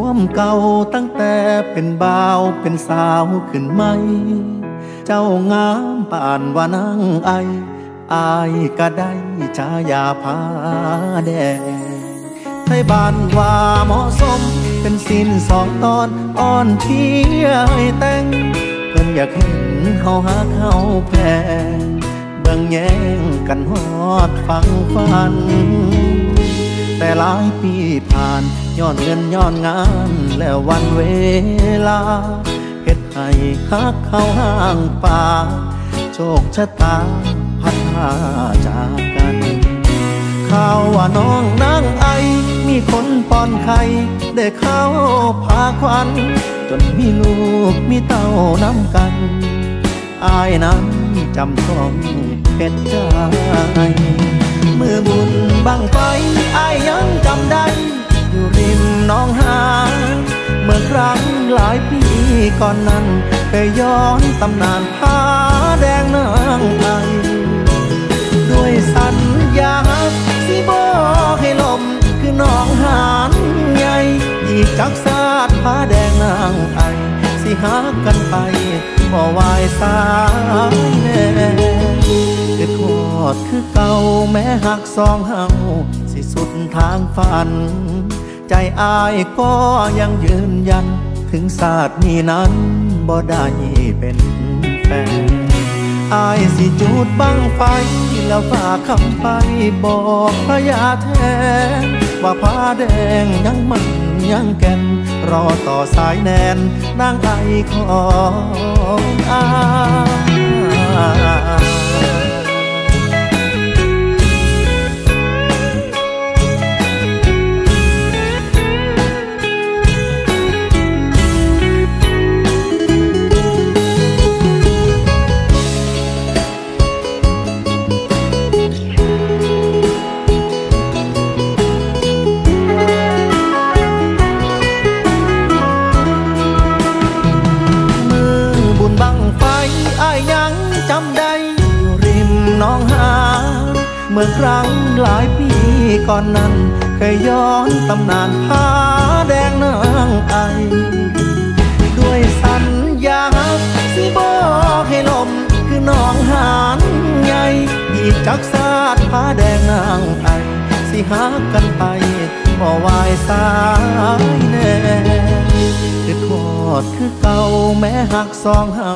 ความเก่าตั้งแต่เป็นบ่าวเป็นสาวขึ้นไหมเจ้างามป่านว่านางไออายก็ได้ฉายาผ้าแดงไทยบ้านว่าเหมาะสมเป็นสิ้นสองตอนอ่อนเพียให้แต่งเพิ่นอยากเห็นเขาหาเขาแพงเบิ่งแย่งกันฮอดฟังฟันแต่หลายปีผ่านย้อนเงินย้อนงานและวันเวลาเฮ็ดให้ฮักเขาห่างป่าโชคชะตาพัดพาจากกันข่าวว่าน้องนางไอมีคนป้อนไข่ได้เข้าพาควันจนมีลูกมีเต้าน้ำกันอายนั้นจำต้องเฮ็ดใจเมื่อบุญบังไฟอายยังจำได้อยู่ริมน้องหาเมื่อครั้งหลายปีก่อนนั้นไปย้อนตำนานผ้าแดงนางไอด้วยสัญญาสิบอกให้ลมคือน้องหานใหญ่อีกจักสาดผ้าแดงนางไอสิหากันไปบ่วายสายแน่เกิดทอดคือเก่าแม้หักสองเฮาสิสุดทางฝันใจอายก็ยังยืนยันถึงศาสตร์นี้นั้นบ่ได้เป็นแฟนอายสิจุดบังไฟแล้วฝากคำไปบอกพระยาแท้ว่าผ้าแดงยังมันยังแก่นรอต่อสายแนนนางไอของอายเมื่อครั้งหลายปีก่อนนั้นเคยย้อนตำนานผ้าแดงนางไอด้วยสัญญาสิบอกให้ลมคือน้องหานใหญ่อีกจักสาดผ้าแดงนางไอสิหากันไปบ่วายสายแน่คือทอดคือเก่าแม้หักสองเฮา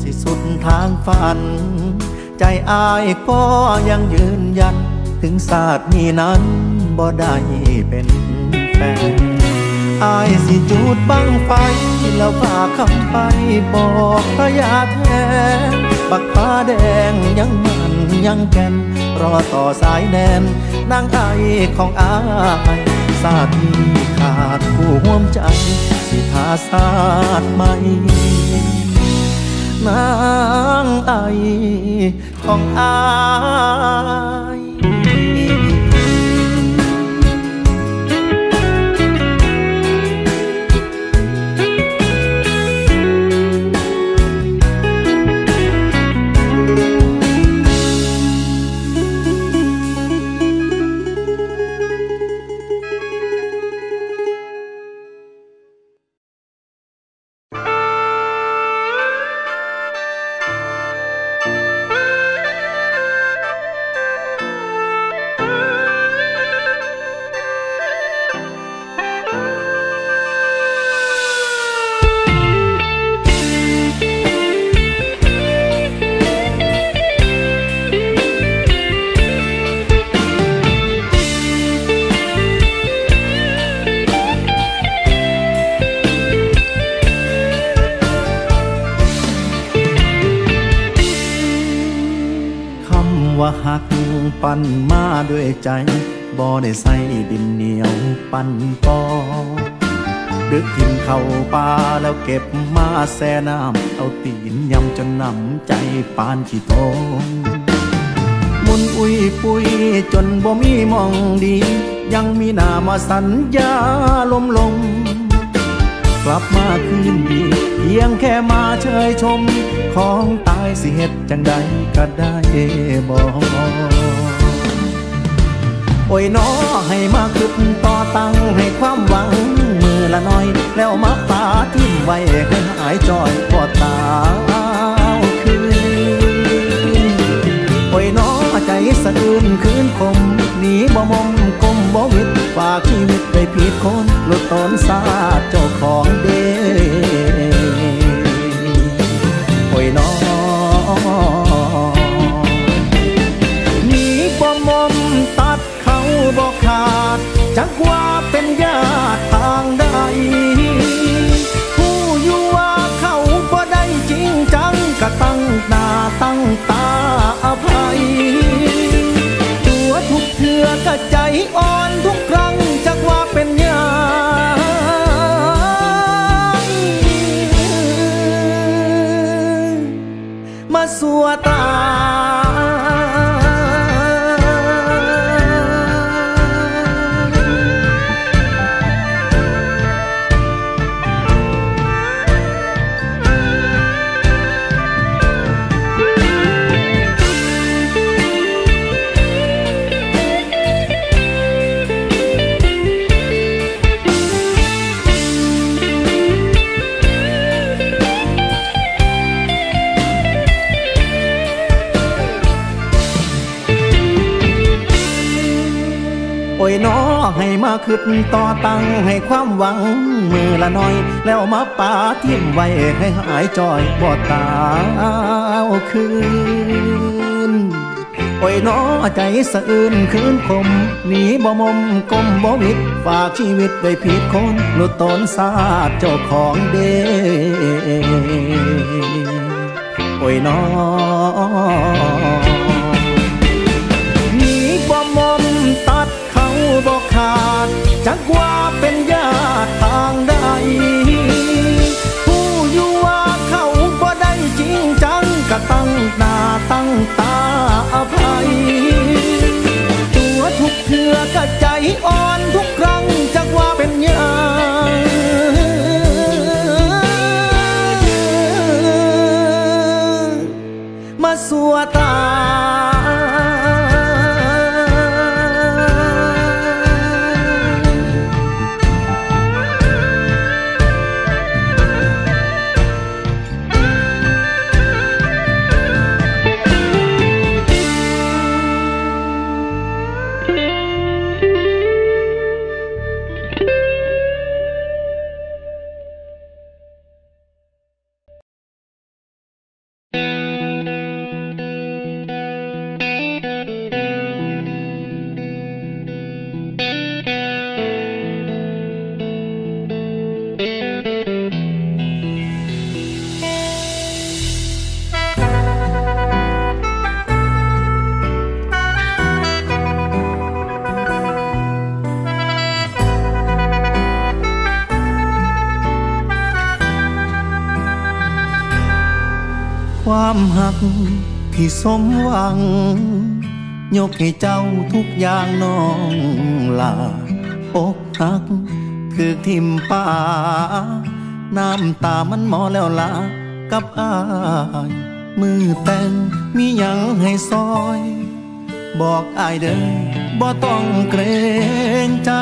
สิสุดทางฝันใจอายก็ยังยืนยันถึงศาสตร์นี้นั้นบ่ได้เป็นแฟนอายสิจุดบังไฟแล้วฝากคำไปบอกพระยาแท้บักผ้าแดงยังมันยังแก่นรอต่อสายแนนนางไอของอายศาสตร์นี้ขาดผู้ห่วงใจสิทาศาสตร์ใหม่นางไอของอายปั้นมาด้วยใจบ่ได้ใส่ดินเหนียวปั้นปอดึกทิ้งเข้าป่าแล้วเก็บมาแช่น้ำเอาตีนยำจนหนำใจปานขี้โตมมุนอุ้ยปุยจนบ่มีมองดียังมีหน้ามาสัญญาล้มลงกลับมาคืนดีเพียงแค่มาเชยชมของตายสิเฮ็ดจังใดก็ได้บอกโอ้ยน้อให้มาคึกต่อตั้งให้ความหวังมือละน้อย ไว้ให้หายจอยปอดตาคืนโอยน้อใจสะอื้นคืนคมหนีบ่มมกลมบ่วิดฝากชีวิตไปผิดคนหลุดตนซาเจ้าของเด้โอยน้อหนีบ่มมตัดเขาบ่ขาดจักว่าเป็นญาติทางใดผู้อยู่ว่าเขาบ่ได้จริงจังก็ตั้งหน้าตั้งตาอภัยตัวทุกเถื่อกะใจอ่อนทุกครั้งจักว่าเป็นญาติมาสัวตาให้มาขึ้นต่อตั้งให้ความหวังมือละน้อยแล้วมาป่าทิ่มไว้ให้หายจอยบอดตาคืนโอ้ยน้อใจสะอื้นคืนคมหนีบ่มมกลมบ่วิดฝากชีวิตไว้ผิดคนหลุดตนซาเจ้าของเด้โอ้ยน้อหนีบ่มมตัดบอกขาดจักว่าเป็นญาติทางใดผู้อยู่ว่าเขาบ่ได้จริงจังก็ตั้งหน้าตั้งตาอภัยตัวทุกเถื่อกะใจอ่อนทุกครั้งจักว่าเป็นญาติมาสัวตาความหักที่สมหวังยกให้เจ้าทุกอย่างน้องลาอกหักคือทิมป่าน้ำตามันหมอแล้วลากับอายมือแต่งมีหยังให้ซอยบอกอายเด้อบ่ต้องเกรงใจ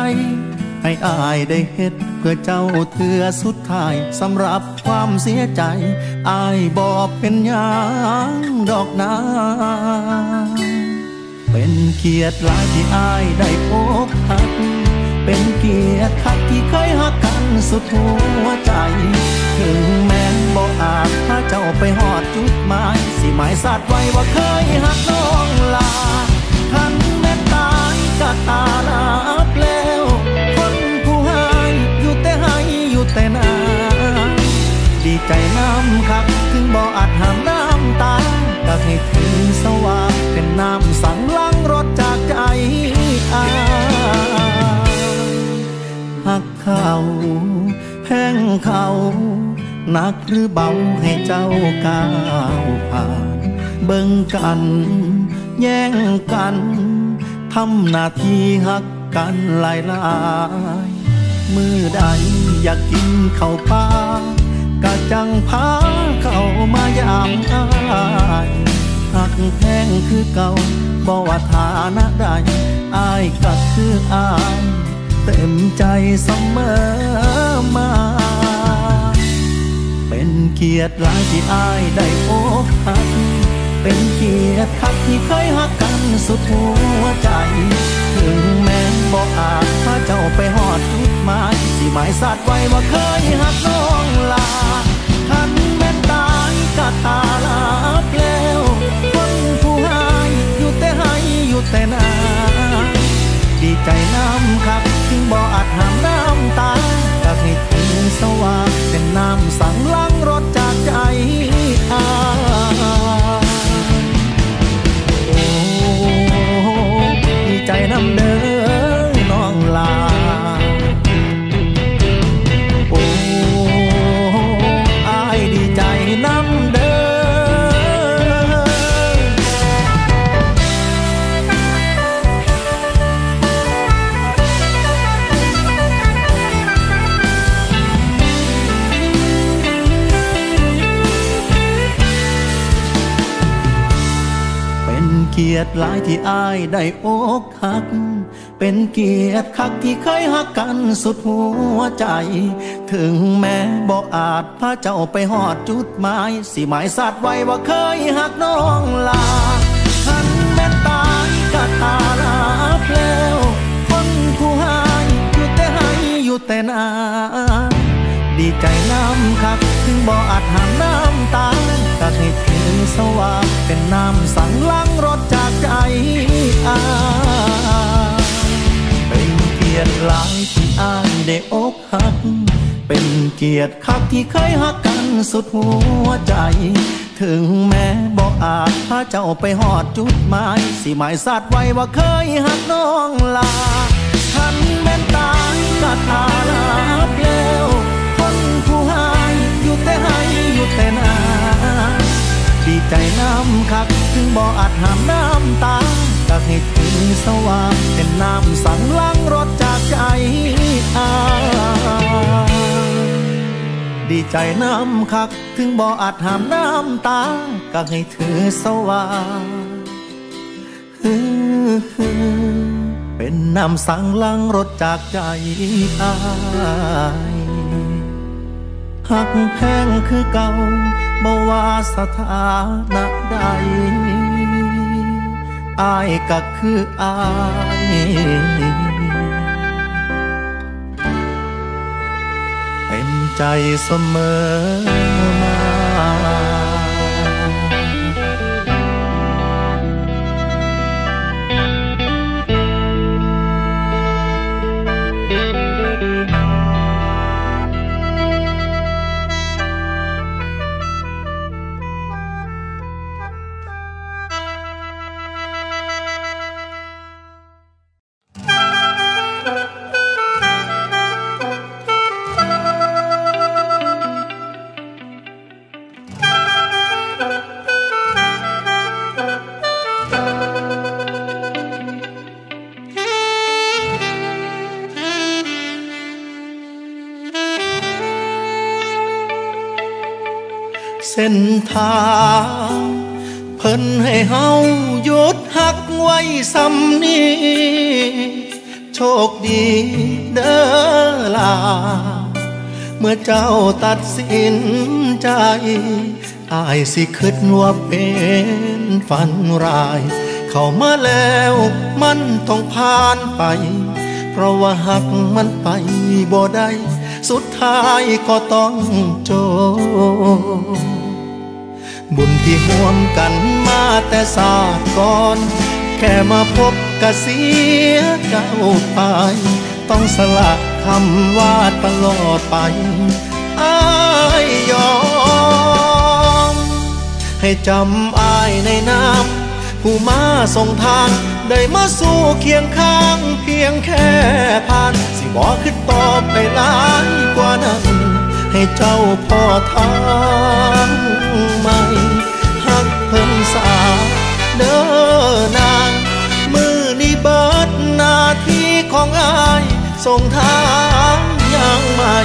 ให้อายได้เฮ็ดเพื่อเจ้าเถื่อสุดท้ายสำหรับความเสียใจอายบอกเป็นหยังดอกนาเป็นเกียรติหลายที่อายได้พบหักเป็นเกียรติคักที่เคยหักกันสุดหัวใจถึงแม้นบ่อาจพาเจ้าไปหอดจุดหมายสิหมายสัตว์ไว้ว่าเคยหักน้องลาคันแม่ตายกะตาลาบแล้วแต่นาดีใจน้ำคักถึงบ่อาจห้ามน้ำตาก็ให้ถึงสว่างเป็นน้ำสั่งล้างรถจากใจอาหักเขาแพงเขาหนักหรือเบาให้เจ้าก้าวผ่านเบิ่งกันแย่งกันทำหน้าที่หักกันหลายหลายมือใดอยากกินข้าวปลากะจังพาเข้ามายามอายหักแพงคือเก่าบ่ว่าฐานะใดอายก็คืออายเต็มใจเสมอมา ยดหลายที่อายได้พบหักเป็นเกียรติคักที่เคยหักกันสุดหัวใจถึงแม้บอกอาจพาเจ้าไปหอดจุดหมายที่หมายสาดไว้ว่าเคยหักน้องลาทันแม่นตายกะตาลาเปล่าคนผู้หายอยู่แต่ให้อยู่แต่นาดีใจน้ำคักถึงบ่อาจห้ามน้ำตาอยากให้ถึงสว่างเป็นน้ำสั่งล้างรถจากใจอาโอ้ดีใจน้ำเด้อน้องลาโอ้อายดีใจน้ำเด้อเกียรติหลายที่อายได้อกหักเป็นเกียรติคักที่เคยหักกันสุดหัวใจถึงแม้บอกอาจพาเจ้าไปหอดจุดหมายสิหมายสาดไว้ว่าเคยหักน้องลาคันแม่นตายกะตาลาเปล่าคนผู้หายอยู่แต่ให้อยู่แต่นาดีใจน้ำคักถึงบ่อาจห้ามน้ำตาอยากให้ถึงสว่างเป็นน้ำสั่งล้างรถจากใจอาเป็นเกียรติหลายที่อายได้อกหักเป็นเกียรติคักที่เคยหักกันสุดหัวใจถึงแม้บอกอาจพาเจ้าไปหอดจุดหมายสิหมายสาดไว้ว่าเคยหักน้องลาคันแม่นตายกะตาลาเปล่าคนผู้หายอยู่แต่ให้อยู่แต่นาดีใจน้ำคักถึงบ่อาจห้ามน้ำตาอยากให้ถึงสว่างเป็นน้ำสั่งล้างรถจากใจอาดีใจน้ำคักถึงบ่อาจห้ามน้ำตาอยากให้ถึงสว่างเป็นน้ำสั่งล้างรถจากใจอาหักแพงคือเก่าบ่ว่าสถานะใดอายก็คืออายเต็มใจเสมอมาเส้นทางเพิ่นให้เฮาหยุดหักไว้ซ้ำนี้โชคดีเด้อล่ะเมื่อเจ้าตัดสินใจอายสิคิดว่าเป็นฝันร้ายเข้ามาแล้วมันต้องผ่านไปเพราะว่าหักมันไปบ่ได้สุดท้ายก็ต้องจบบุญที่ห่วมกันมาแต่ศาสตร์ก่อนแค่มาพบกะเสียเจ้าไปต้องสละคำว่าตลอดไปอ้ายยอมให้จำอ้ายในน้ำผู้มาส่งทางได้มาสู้เคียงข้างเพียงแค่ผ่านสิบอกขึ้นตอบไปหลายกว่านั้นให้เจ้าพ่อทางใหม่หักเพิ่มสาเดินนางมือนี้เบิดหน้าที่ของอายส่งทางอย่างใหม่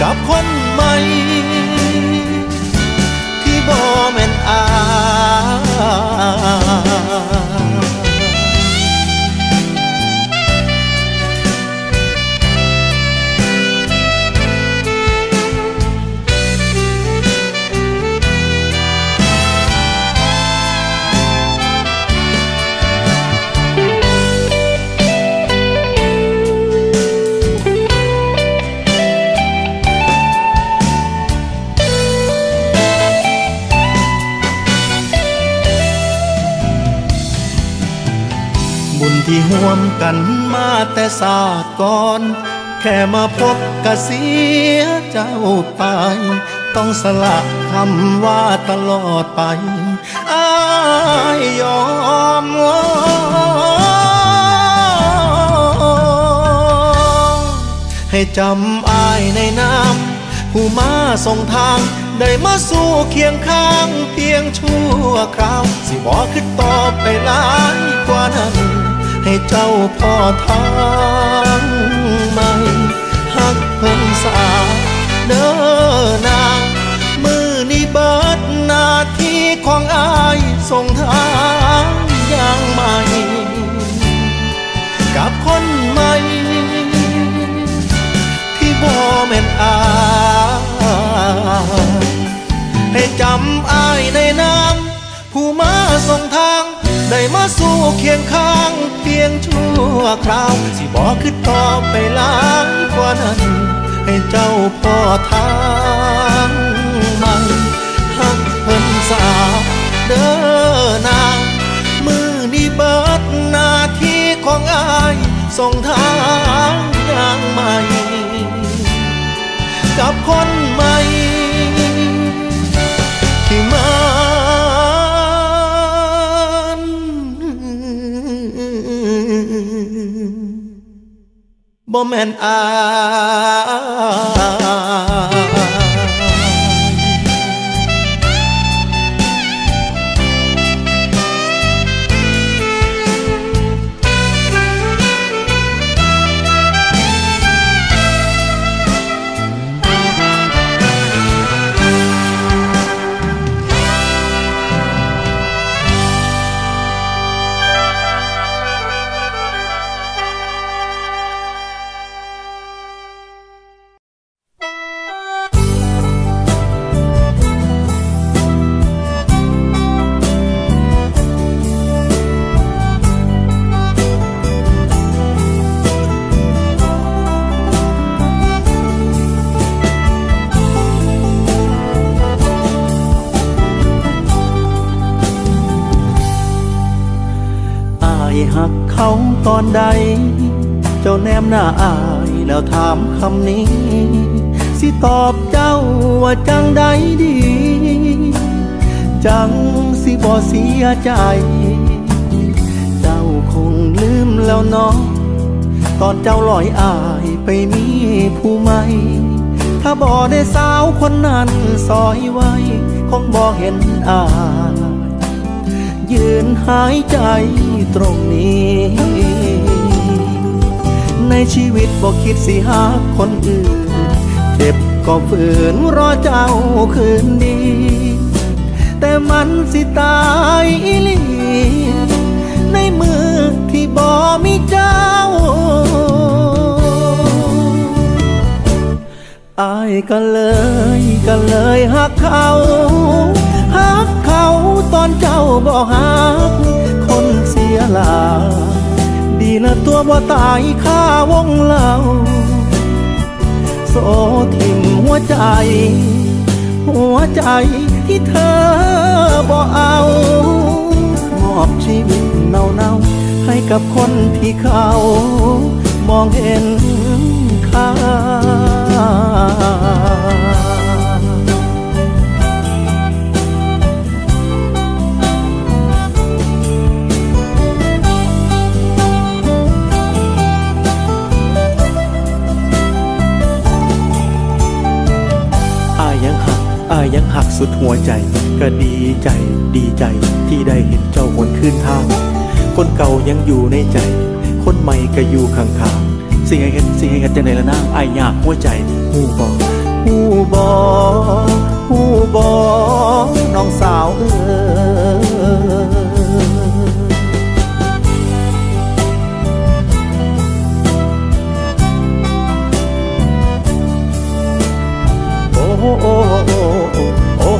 กับคนใหม่ที่บ่แม่นอาย ที่ห่วมกันมาแต่ศาสตร์ก่อนแค่มาพบกะเสียเจ้าไปต้องสละคำว่าตลอดไปอ้ายยอมวอนให้จำอ้ายในน้ำผู้มาส่งทางได้มาสู้เคียงข้างเพียงชั่วคราวสิบ่คือตอบไปหลายกว่านั้นให้เจ้าพ่อทางใหม่หักเพิ่นสาเด้อนางมือนี้เบิดหน้าที่ของอ้ายส่งทางอย่างใหม่กับคนใหม่ที่บ่แม่นอ้ายให้จำอ้ายในน้ำผู้มาส่งทางได้มาสู้เคียงข้างเพียงชั่วคราวสิบอกคือตอบไปหลายกว่านั้นให้เจ้าพ่อทางมันหักเพิ่นสาเด้อนางมือนี้เบิดหน้าที่ของอ้ายส่งทางอย่างใหม่กับคนใหม่ที่มันบ่แม่นอ้ายตอนใดเจ้าแนมหน้าอายแล้วถามคำนี้สิตอบเจ้าว่าจังใดดีจังสิบ่เสียใจเจ้าคงลืมแล้วเนาะตอนเจ้าลอยอายไปมีผู้ใหม่ถ้าบ่ได้สาวคนนั้นซอยไว้คงบ่เห็นอายยืนหายใจตรงนี้ในชีวิตบ่คิดสิหาคนอื่นเจ็บก็ฝืนรอเจ้าคืนดีแต่มันสิตายอีหลีในมือที่บ่มีเจ้าอ้ายก็เลยหักเขาหักเขาตอนเจ้าบ่หักคนเสียหลายดีละตัวบ่ตายข้าวงเล่าโสถิ่มหัวใจที่เธอบ่เอามอบชีวิตเน่าให้กับคนที่เขามองเห็นค่ายังหักสุดหัวใจก็ดีใจที่ได้เห็นเจ้าหวนคืนทางคนเก่ายังอยู่ในใจคนใหม่ก็อยู่ข้างๆสิ่งให้เห็นจังไหนละนางอ้ายยากหัวใจฮู้บ่น้องสาว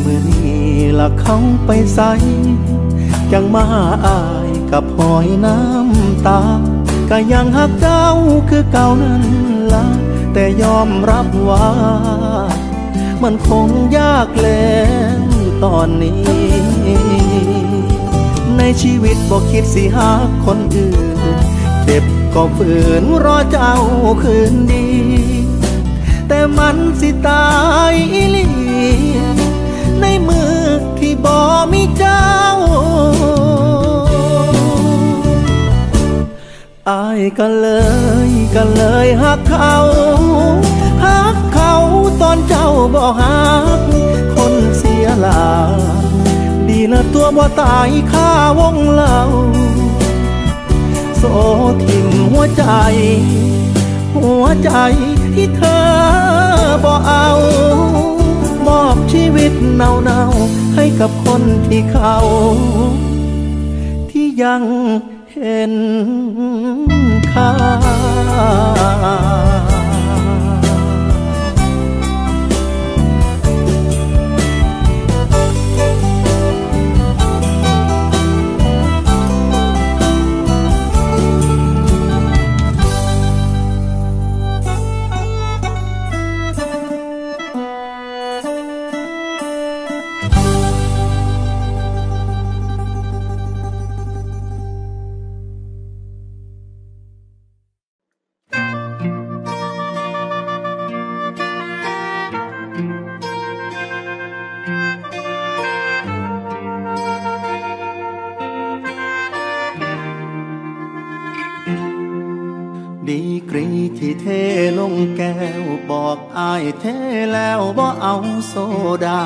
เมื่อนี้ละเขาไปใส่จังมาอายกับหอยน้ำตาก็ยังหักเจ้าคือเก่านั้นละแต่ยอมรับว่ามันคงยากแล้งตอนนี้ในชีวิตบ่คิดสิหาคนอื่นเจ็บก็ฝืนรอเจ้าคืนดีแต่มันสิตายอีหลีในมือที่บ่มีเจ้าอายก็เลยหักเขาตอนเจ้าบ่หักคนเสียหลายดีนะตัวบ่ตายข้าวงเล่าโสถิ่มหัวใจที่เธอบ่เอามอบชีวิตเน่าให้กับคนที่เขาที่ยังเห็นค่าเทแล้วบ่เอาโซดา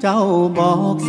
เจ้าบอกส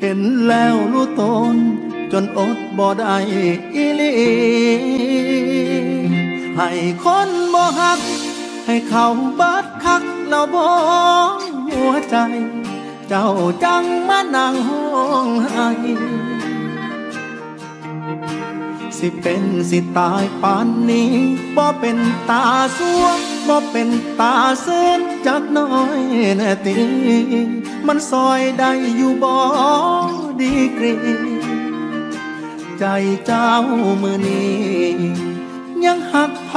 เห็นแล้วรู้ตนจนอดบ่ได้อีหลีให้คนบ่หักให้เขาบัดคักแล้วบ่หัวใจเจ้าจังมานั่งห้องไห้สิเป็นสิตายปานนี้บ่เป็นตาสัวบ่เป็นตาเส้นจักน้อยแน่ตีมันซอยได้อยู่บ่ดีกรีใจเจ้ามือนี้ยังหักไผ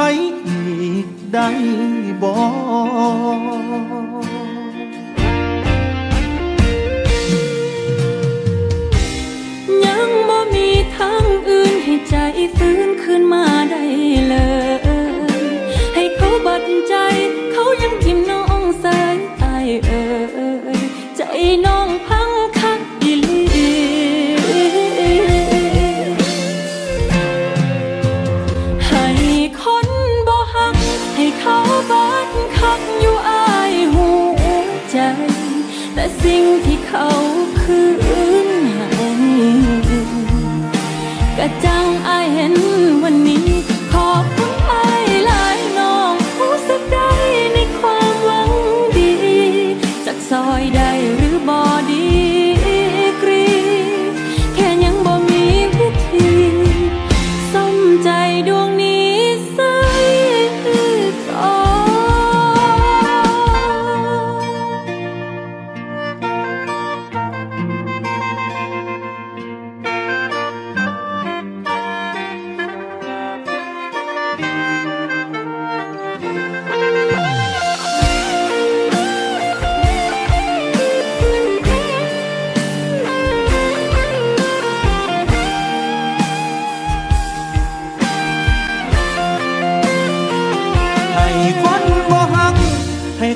อีกได้บ่ยังบ่มีทางอื่นให้ใจฟื้นขึ้นมาได้เลยบัดใจเขายังทิ่มน้องสายตายเอ่ยใจน้องพังคักอีหลีให้คนบ่หักให้เขาบัดคักอยู่อ้ายหัวใจแต่สิ่งที่เขาคืนให้กะจังอ้ายเห็นวันนี้ขอบคุณอ้ายซอยได้หรือบอดีกรีแค่ยังบ่มีวิธีซ่อมใจดวงนี้ใส่ก่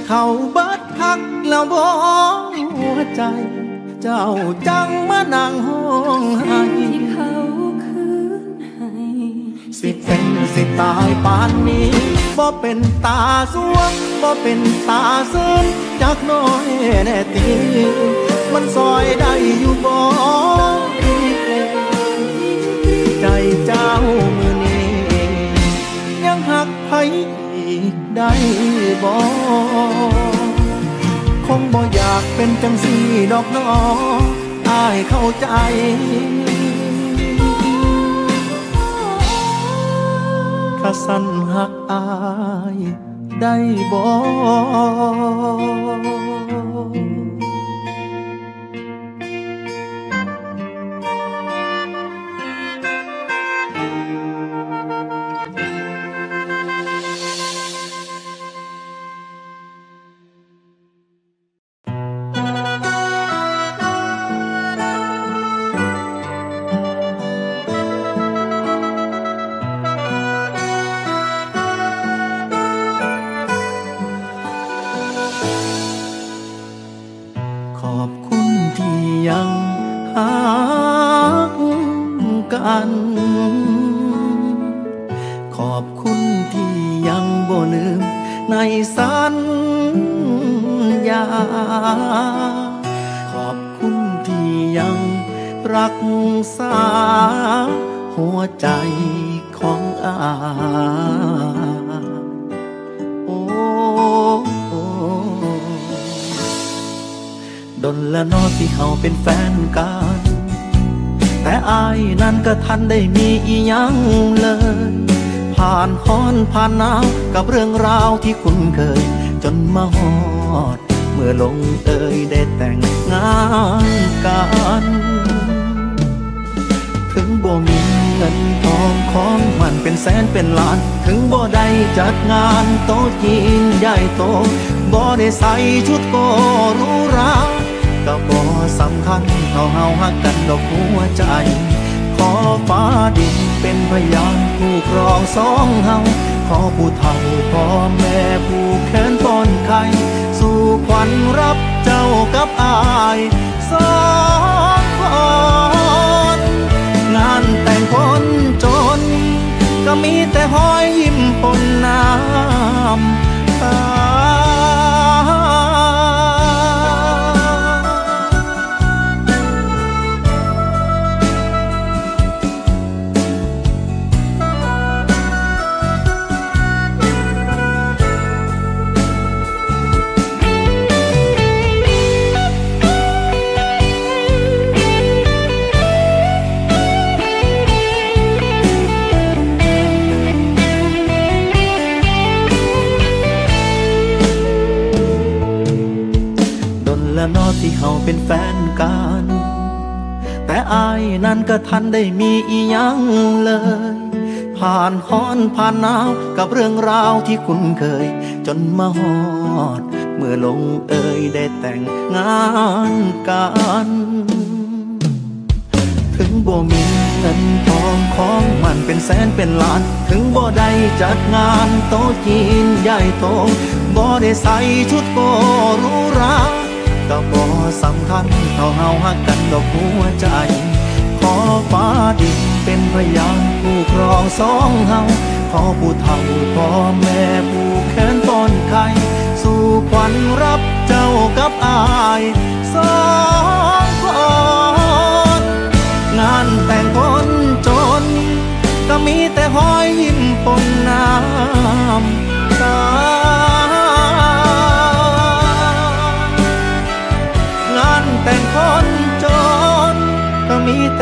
เขาเบิดคักแล้วบ่หัวใจเจ้าจังมานั่งห้องไห้ที่เขาคืนให้ สิเป็นสิตายปานนี้บ่เป็นตาสวงบ่เป็นตาซึ้งจักน้อยแน่ตีมันซอยได้อยู่บ่ใจเจ้ามือนี้ยังหักไผอีกได้บ่คงบ่อยากเป็นจังซี่ดอกน้ออายเข้าใจถ้าสั่นหักอายได้บ่ขอบคุณที่ยังบ่ลืมในสัญญาขอบคุณที่ยังรักษาหัวใจของอาโอ้ดนละนอที่เขาเป็นแฟนกันแต่อายนั้นก็ทันได้มีอีหยังเลยผ่านฮ้อนผ่านหนาวกับเรื่องราวที่คุ้นเคยจนมาฮอดเมื่อลงเอยได้แต่งงานกันถึงบ่มีเงินทองของมันเป็นแสนเป็นล้านถึงบ่ได้จัดงานโต๊ะจีนใหญ่โตบ่ได้ใส่ชุดโกรู้ราก็บ่สำคัญเท่าเฮาฮักกันดอกหัวใจขอฟ้าดินเป็นพยานคู่ครองสองเฮาขอผู้เฒ่าพ่อแม่ผู้แขนป้อนไข่สู่ขวัญรับเจ้ากับอายสองคนงานแต่งคนจนก็มีแต่หอยยิ้มปนน้ำตาที่เขาเป็นแฟนกันแต่อายนั้นก็ทันได้มีอีหยังเลยผ่านฮ้อนผ่านหนาวกับเรื่องราวที่คุ้นเคยจนมาฮอดเมื่อลงเอยได้แต่งงานกันถึงบ่มีเงินทองของมันเป็นแสนเป็นล้านถึงบ่ได้จัดงานโต๊ะจีนใหญ่โตบ่ได้ใส่ชุดโกรู้ราก็บ่สำคัญเท่าเฮาฮักกันดอกหัวใจขอฟ้าดินเป็นพยานคู่ครองสองเฮาขอผู้เฒ่าพ่อแม่ผู้แขนป้อนไข่สู่ขวัญรับเจ้ากับอายสองคนงานแต่งคนจนก็มีแต่หอยยิ้มปนน้ำตาแต่งคนจนก็มีแต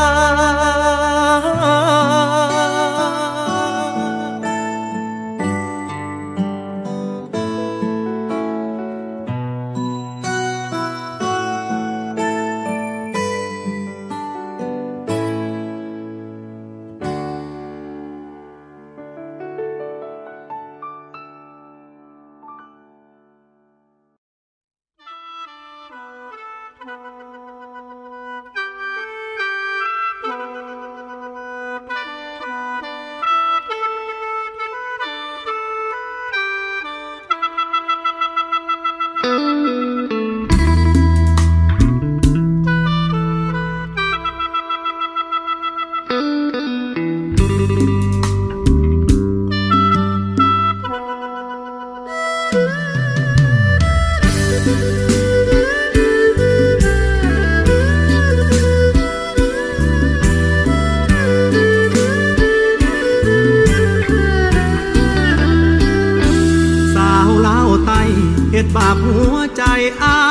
บาปหัวใจอ้า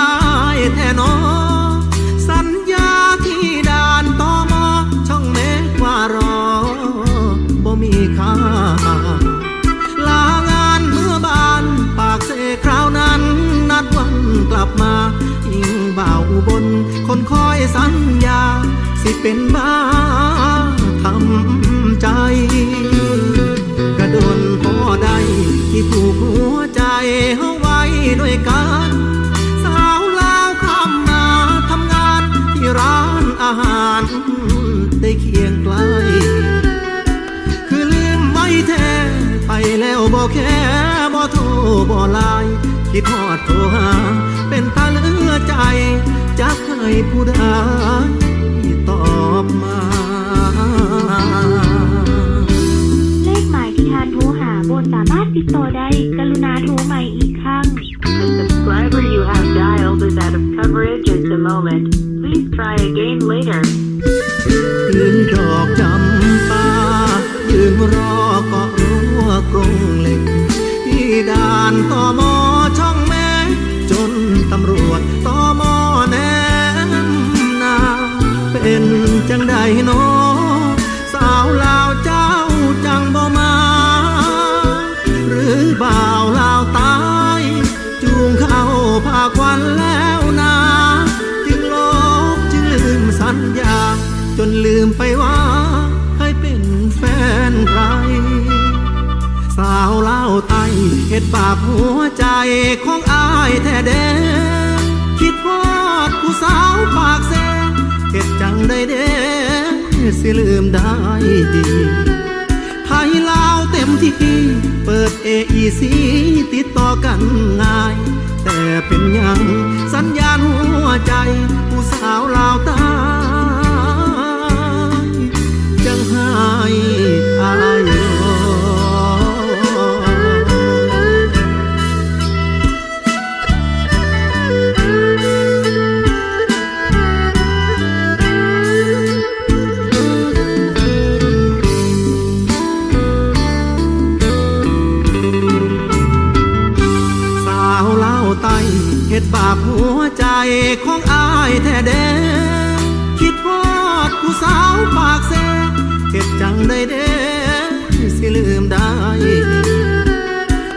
ยแท้น้อสัญญาที่ด่านตมช่องแม้ว่ารอบ่มีค่าลางานเมื่อบานปากเสคราวนั้นนัดวันกลับมายิ่งบ่าวอุบลคนคอยสัญญาสิเป็นบ้าทำใจกระโดนพอได้ที่ถูกหัวใจเฮาด้วยกันสาวลาวข้ามมาทำงานที่ร้านอาหารได้เคียงไกลคือลืมไว้แท้ไปแล้วบ่แค่บ่โทรบ่ไลน์คิดฮอดโทรหาเป็นตาเหลือใจจักเคยผู้ใดตอบมาเลขหมายที่ท่านโทรหาบนสามารถติดต่อได้กรุณาโทรใหม่อีกครั้งThe subscriber you have dialed is out of coverage at the moment. Please try again later. ยืนรอจำปายืนรอเกาะรั้วกรงเหล็กที่ด่านตมช่องแม่จนตำรวจตมแนมนาเป็นจังใดโนสาวลาวเจ้าจังบ่มาหรือบ่าวลาวตาเขาพาควันแล้วนาจึงลบจึงลืมสัญญาจนลืมไปว่าเคยเป็นแฟนใครสาวเล่าไตเห็ดบาปหัวใจของอายแท้เด้คิดว่าผู้สาวปากแซ่เห็ดจังได้เด้สิลืมได้ดีไทยลาวเต็มที่เปิด AEC ติดต่อกันง่ายแต่เป็นยังสัญญาณหัวใจผู้สาวลาวใต้จังให้อายบาปหัวใจของอายแท้เด้คิดว่าผู้สาวปากแซ่เก็บจังได้เด้สิลืมได้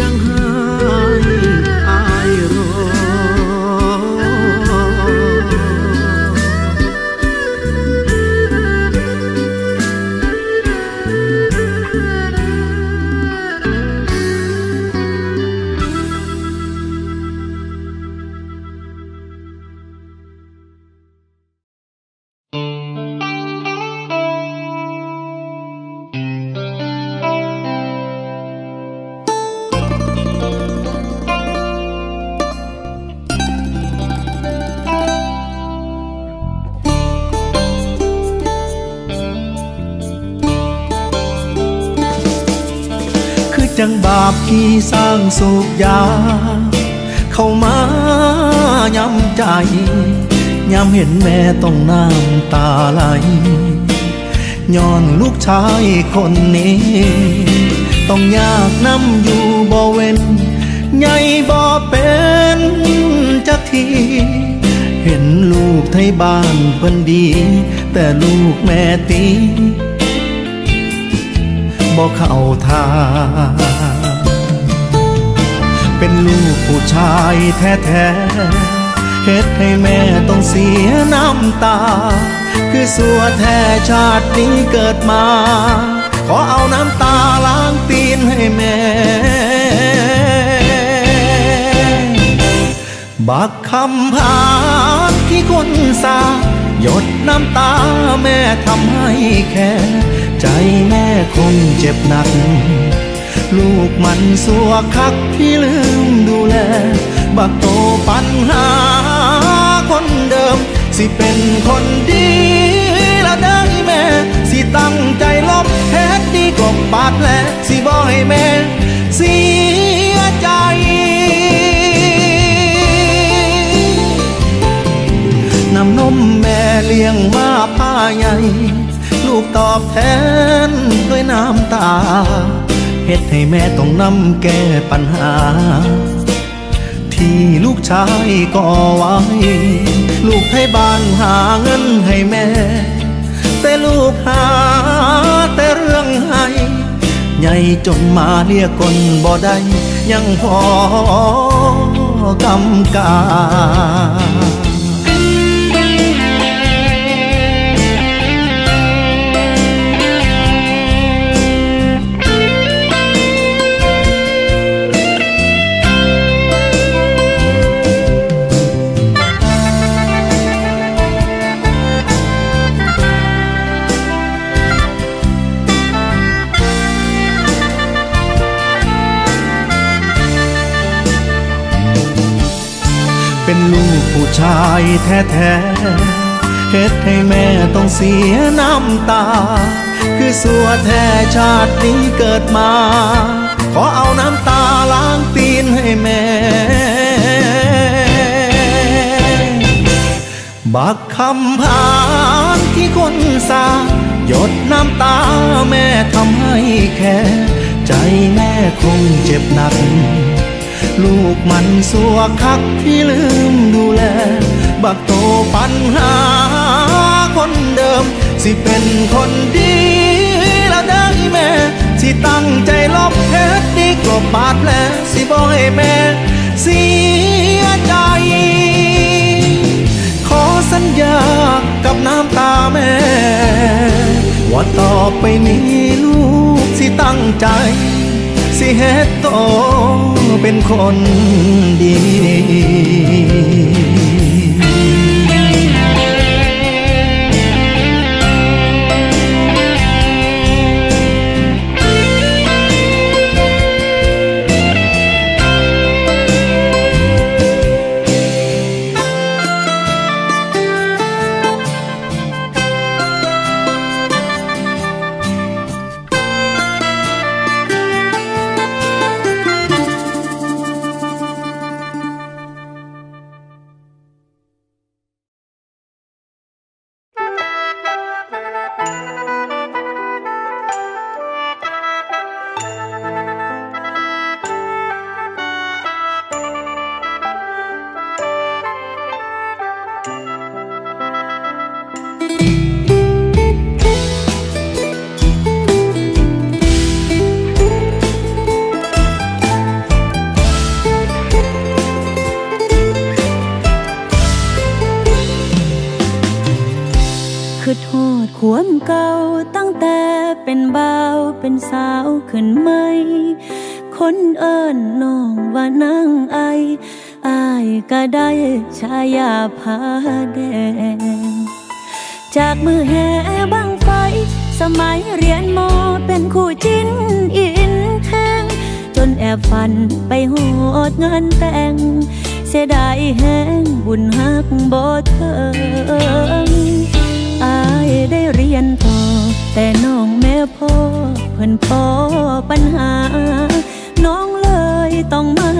ยังให้จังบาปที่สร้างสูบยาเข้ามาย้ำใจย้ำเห็นแม่ต้องน้ำตาไหลย้อนลูกชายคนนี้ต้องยากน้ำอยู่บ่เว้นใหญ่บ่เป็นจักทีเห็นลูกไทยบ้านเพิ่นดีแต่ลูกแม่ตีบ่เข้าทางเป็นลูกผู้ชายแท้ๆเฮ็ดให้แม่ต้องเสียน้ำตาคือสัวแท้ชาตินี้เกิดมาขอเอาน้ำตาล้างตีนให้แม่บักคำพานที่คนสาหยดน้ำตาแม่ทำให้แค่ใจแม่คงเจ็บหนักลูกมันสัวคักที่ลืมดูแล บักโตปัญหาคนเดิมสิเป็นคนดีละได้แม่สิตั้งใจลบแฮกดีกบปาดแหละสิบ่ให้แม่เสียใจน้ำนมแม่เลี้ยงมาผ้าใหญ่ลูกตอบแทนด้วยน้ำตาเฮ็ดให้แม่ต้องนำแก้ปัญหาที่ลูกชายก่อไว้ลูกให้บ้านหาเงินให้แม่แต่ลูกหาแต่เรื่องให้ใหญ่จนมาเรียกคนบ่ได้ยังพอกำกาเป็นลูกผู้ชายแท้ๆเฮ็ดให้แม่ต้องเสียน้ำตาคือสัวแท้ชาตินี้เกิดมาขอเอาน้ำตาล้างตีนให้แม่บักคำผ่านที่คนสาหยดน้ำตาแม่ทำให้แค่ใจแม่คงเจ็บหนักลูกมันสัวคักที่ลืมดูแลบักโตปัญหาคนเดิมสิเป็นคนดีละได้แม่สิตั้งใจลบเฮ็ดดีกว่าบาดแผลสิบ่ให้แม่เสียใจขอสัญญากับน้ำตาแม่ว่าต่อไปนี้ลูกสิตั้งใจสิเฮ็ดโตเป็นคนดีชายาผาแดงจากมือแห่บังไฟสมัยเรียนมอเป็นคู่จิ้นอินแห้งจนแอบฝันไปโหดงานแต่งเสียดายแห้งบุญฮักบ่เถิงอายได้เรียนต่อแต่น้องแม่พ่อเพิ่นป้อปัญหาน้องเลยต้องมา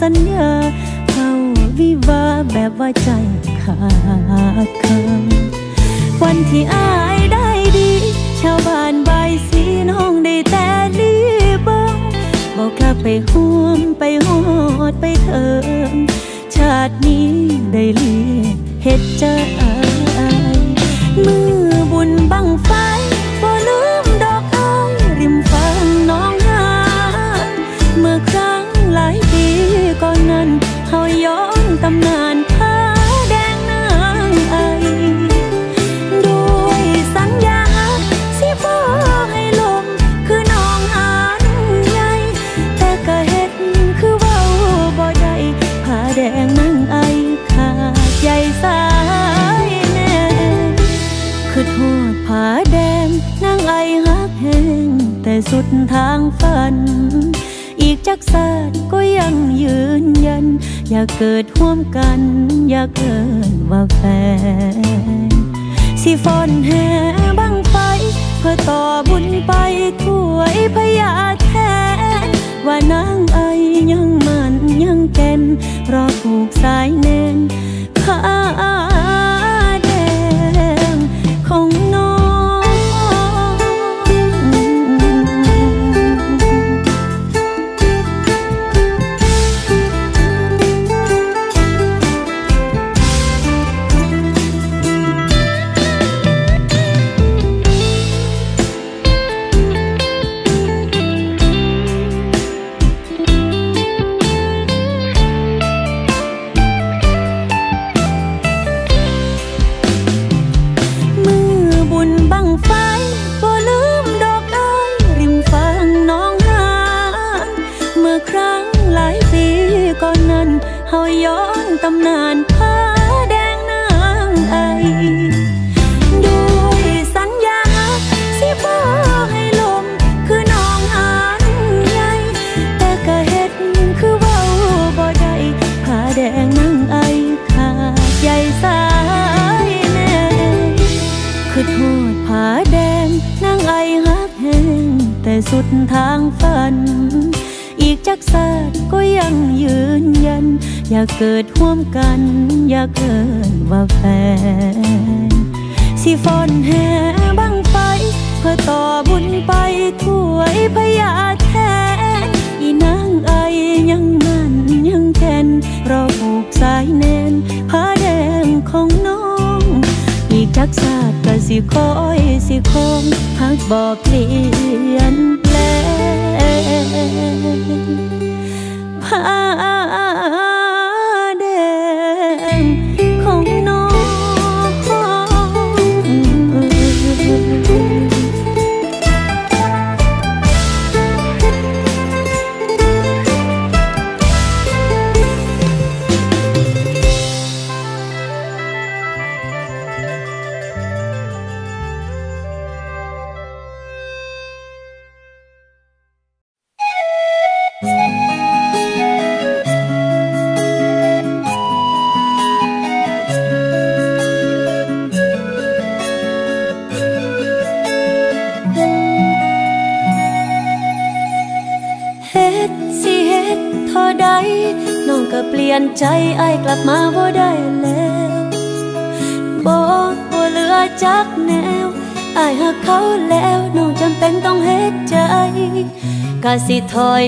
สัญญาวิวาแบบว่าใจขาดคำวันที่อายได้ดีชาวบ้านใบสีน้องได้แต่รีบบอกกลับไปห่วมไปหอดไปเถิงชาตินี้ได้เลียเหตุใจมือบุญบังไฟบ่ลืมดอกอ้ายริมฟังน้องหาเมื่อครั้งหลายปีก่อนนั้นเขาย้อนตำนานผาแดงนางไอด้วยสัญญาสิพ่อให้ลมคือน้องอ่านใหญ่แต่ก็เห็นคือเว้าบ่ได้ผาแดงนางไอขาดใหญ่สายแน่คือโทษผาแดงนางไอหักแห้งแต่สุดทางฝันอีกจักสาดก็ยังยืนยัน อยากเกิดร่วมกันอยากเกินว่าแฟนสิฟ้อนแห่บั้งไฟเพื่อต่อบุญไปถวยพญาแทนว่านางไอยังมันยังแก่นรอผูกสายแน่นผ้าแดงของน้องสุดทางฝันอีกจักศาสตร์ก็ยังยืนยันอยากเกิดร่วมกันอยากเกินว่าแฟนสิฟ้อนแห่บั้งไฟเพื่อต่อบุญไปถวยพญาแทนอีนางไอยังมันยังแก่นรอผูกสายแน่นผ้าแดงของน้องอีกจักศาสตร์ก็สิคอยสิคงหากบอกเปลี่ยนแปลงผ้าแดงของน้องใจไอกลับมาบ่ได้แล้วบอกบ่เหลือจักแนวไอหักเขาแล้วน้องจำเป็นต้องเฮ็ดใจกะสิถอย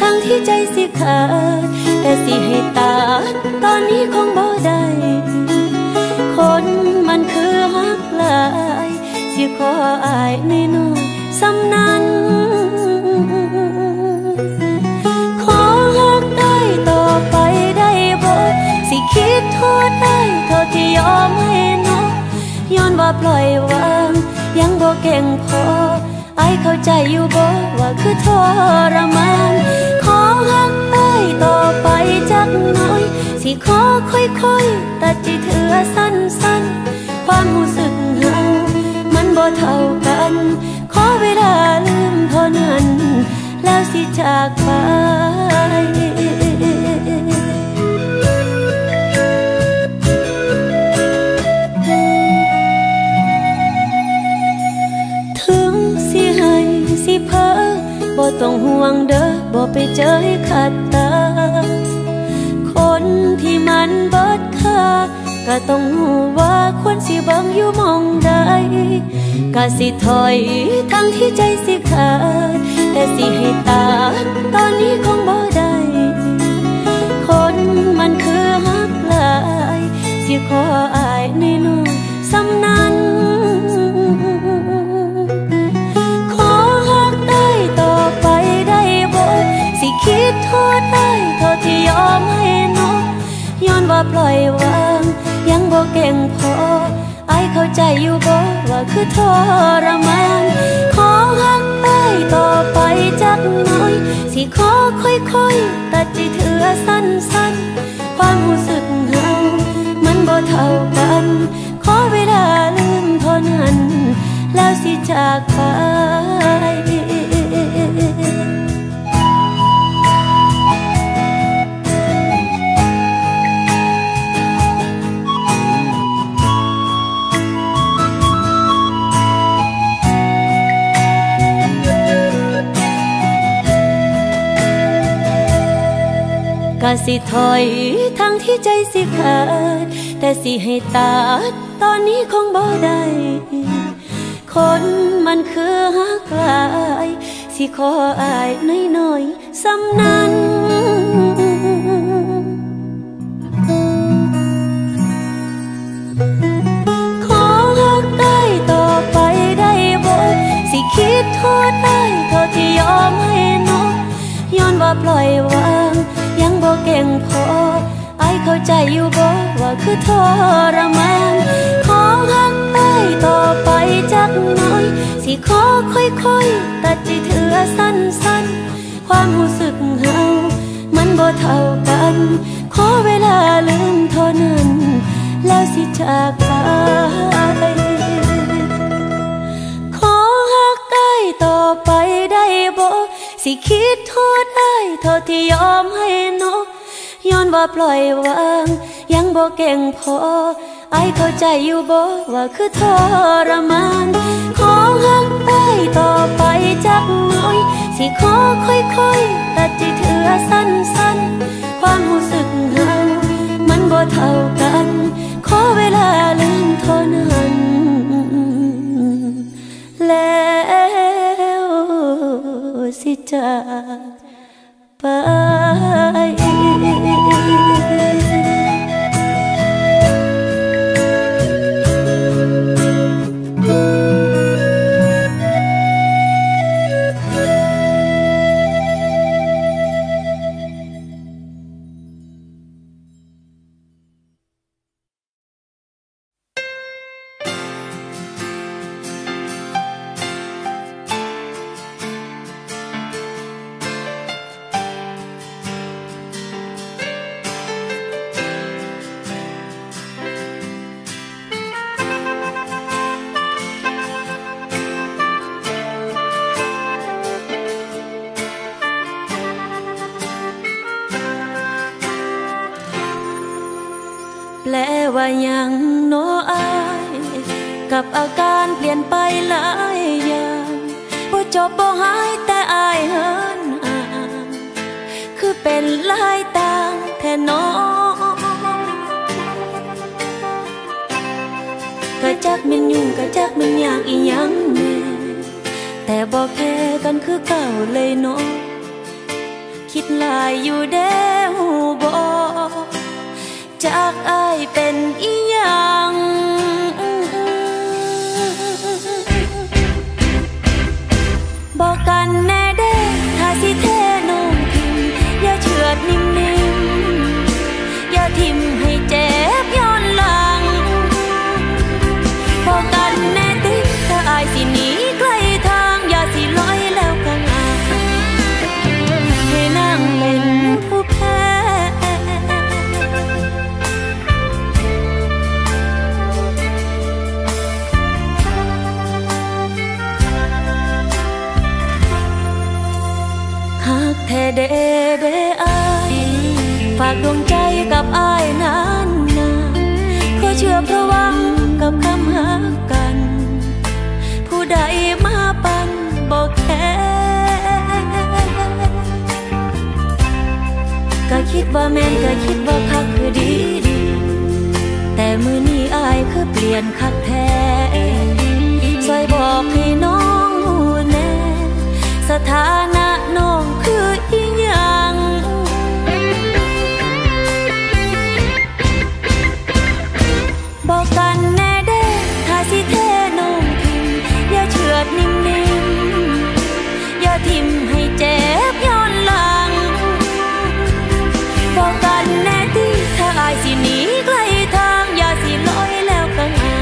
ทั้งที่ใจสิขาดแต่สิให้ตาตอนนี้คงบ่ได้คนมันคือหักหลายสิขออายน้อยๆซ้ำนั้นคิดโทษได้เท่าที่ยอมให้นะย้อนว่าปล่อยวางยังบ่เก่งพอไอ้เข้าใจอยู่บ่ว่าคือทรมานขอหักไอ้ต่อไปจักหน่อยสิขอค่อยๆตัดจิตเถื่อสั้นๆความรู้สึกนั้นมันบ่เท่ากันขอเวลาลืมเท่านั้นแล้วสิจากไปบ่ต้องห่วงเด้อบ่ไปเจอให้ขาดตาคนที่มันเบิดค่าก็ต้องรู้ว่าควรสิเบิ่งอยู่มองใดก็สิถอยทั้งที่ใจสิขาดแต่สิให้ตาตอนนี้คงบ่ได้คนมันคือหักหลายสิขออายน้อยๆซ้ำนั้นคิดโทษได้เท่าที่ยอมให้น้องย้อนว่าปล่อยวางยังบ่เก่งพอไอ้เข้าใจอยู่บ่ว่าคือทรมานขอหักไอ้ต่อไปจักหน่อยสิขอค่อยๆตัดจิตเถื่อสั้นๆความรู้สึกเรามันบ่เท่ากันขอเวลาลืมเท่านั้นแล้วสิจากไป ว่าสิถอยทั้งที่ใจสิขาดแต่สิให้ตัดตอนนี้คงบ่ได้คนมันคือหักหลายสิขออายน้อยๆซ้ำนั้นขอหักได้ต่อไปได้บ่สิคิดโทษได้เท่าที่ยอมให้น้องย้อนว่าปล่อยวางยังบ่เก่งพอไอ้เข้าใจอยู่บ่ว่าคือทรมานขอหักได้ต่อไปจักน้อยสิขอค่อยๆตัดใจเถื่อสั้นๆความรู้สึกเฮามันบ่เท่ากันขอเวลาลืมเท่านั้นแล้วสิจากไปขอหักได้ต่อไปได้บ่สิคิดโทษได้เท่าที่ยอมให้น้องย้อนว่าปล่อยวางยังบ่เก่งพอไอ้เข้าใจอยู่บ่ว่าคือทรมานขอหักได้ต่อไปจักน้อยสิขอค่อยๆตัดใจเถื่อสั้นๆความรู้สึกเฮามันบ่เท่ากันขอเวลาลืมเท่านั้นแล้วสิจากไปอย่างโนอายกับอาการเปลี่ยนไปหลายอย่างบ่จบบ่หายแต่อายเหินห่างคือเป็นหลายต่างแท้น้อก็จักมันยุ่งก็จักมันยากอีหยังแน่แต่บ่แค่กันคือเก่าเลยน้อคิดหลายอยู่เด้อบ่จากอายเป็นอีหยังบอกกันแน่เด้ถ้าสิเทน้องทิมอย่าเฉือดนิ่มๆอย่าทิมให้เจ็บย้อนหลังบอกกันแน่ติถ้าอายสิหนีไกลทางอย่าสิลอยแล้วก็งาให้นั่งเล่นผู้แพ้แท้เด้เด้อายฝากดวงใจกับอายนานนาขอเชื่อพระวังกับคำหากันผู้ใดมาปั่นบอกแค่ก็คิดว่าแม่นก็คิดว่าคักคือดีแต่มื้อนี้อายคือเปลี่ยนคักแท้ซอยบอกให้น้องหูแน่สถานะน้องคืออีหยังบอกกันแน่เด้ถ้าสิเทน้องทิมอย่าเฉือดนิ่มๆอย่าทิมให้เจ็บย้อนหลังบอกกันแน่ติถ้าอายสิหนีไกลทางอย่าสิลอยแล้วก็งา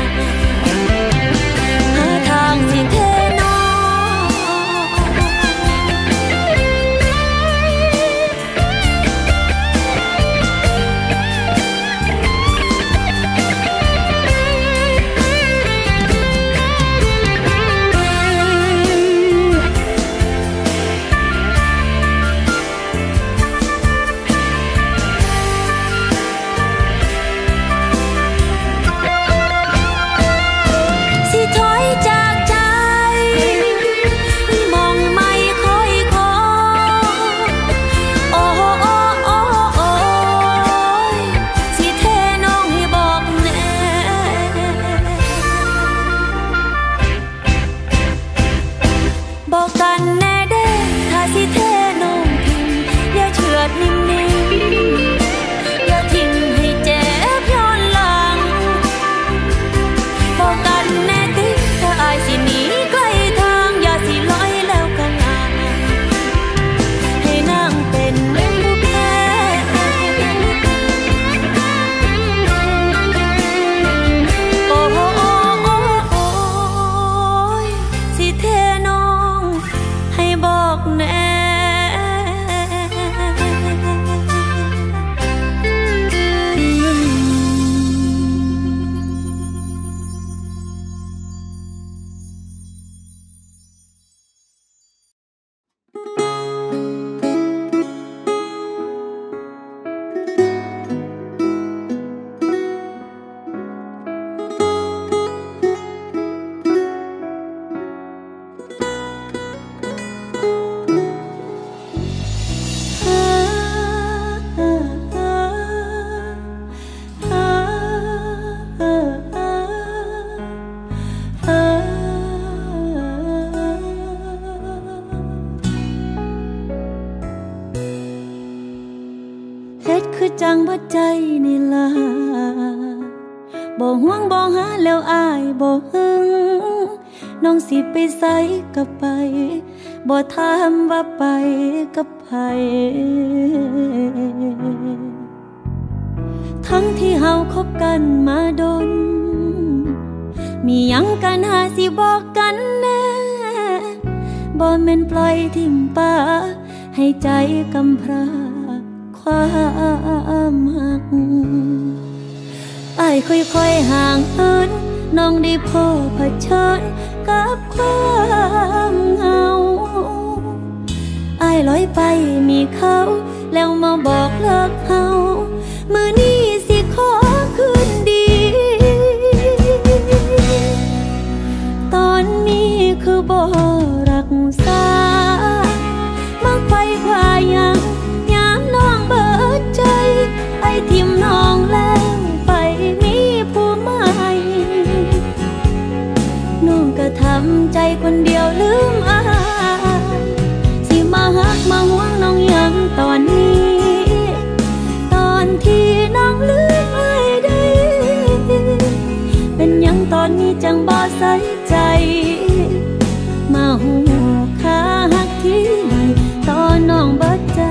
หาทางสิเทน้อง บ่ห่วงบ่หาแล้วอายบ่หึงน้องสิไปไสก็ไปบ่ถามว่าไปกับไผทั้งที่เฮาคบกันมาดนมีหยังกันหาสิบอกกันแน่บ่แม่นปล่อยทิ่มป่าให้ใจกำพร้าความหักอ้ายค่อยๆห่างเหินน้องได้พบเผชิญกับความเหงาอ้ายลอยไปมีเขาแล้วมาบอกเลิกเฮามื้อนี้สิขอคืนดีตอนนี้คือบ่รักษามักไปว่ายังยามน้องเบิดใจไอ้ทิ่มน้องแล้วไปมีผู้ใหม่น้องก็ทำใจคนเดียวลืมอายสิมาหักมาห่วงน้องยังตอนนี้ตอนที่น้องลืมไว้ได้เป็นยังตอนนี้จังบ่ใส่ใจมาหูข้าหักที่ไหนตอนน้องบ่ใจ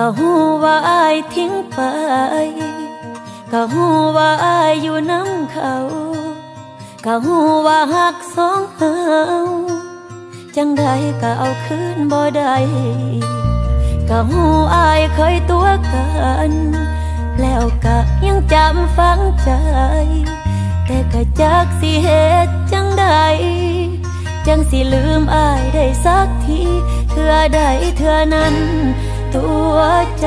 ก็ฮู้ว่าอายทิ้งไปก็ฮู้ว่าอายอยู่น้ำเขาก็ฮู้ว่าหักสองเฮาจังใดก็เอาคืนบ่ได้ก็ฮู้อายเคยตัวกันแล้วก็ยังจำฝังใจแต่ก็จักสิเฮ็ดจังใดจังสิลืมอายได้สักทีเทื่อใดเทื่อนั้นตัวใจ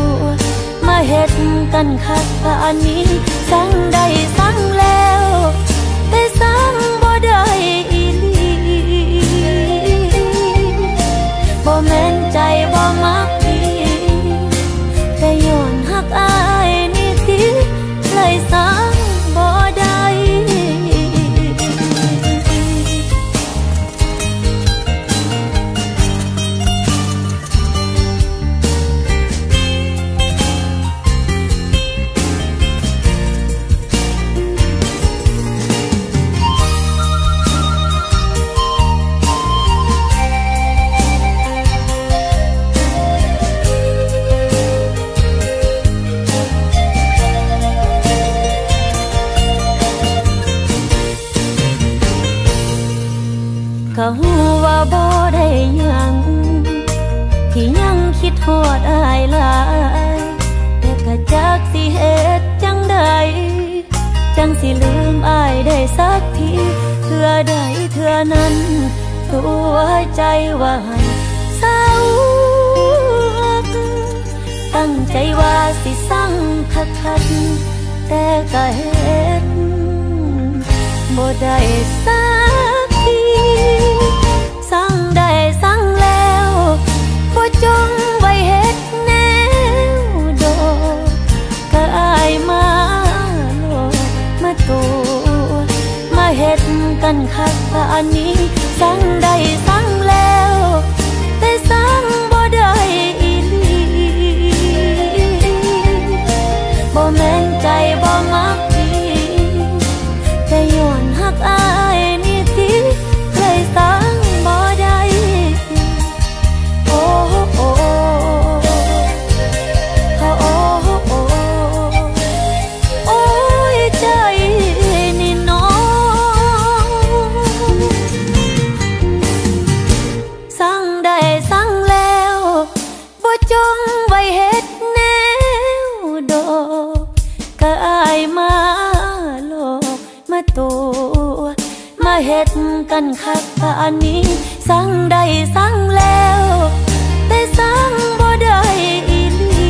มาเฮ็ดกันคักปานนี้สั่งได้สั่งแล้วแต่สั่งบ่ได้อีหลีบ่แม่นใจบ่มักก็หูว่าบ่ได้ยังที่ยังคิดฮอดอายหลายแต่ก็จักสิเฮ็ดจังใดจังสิลืมอายได้สักทีเทื่อใดเทื่อนั้นตัวใจว่าให้เศร้าตั้งใจว่าสิสั่งคักๆแต่ก็เฮ็ดบ่ได้สักทีสั่งได้สั่งแล้วบ่จงไว้เฮ็ดแนวดอกก็อายมาโลมาโตมาเฮ็ดกันคักปานนี้สั่งได้สั่งแล้วแต่สั่งบ่ได้อีหลีบ่แม่นใจบ่มักดีแต่ย้อนฮักอายนี่ติเลยสั่งเฮ็ดกันคักปานนี้สั่งได้สั่งแล้วแต่สั่งบ่ได้อีหลี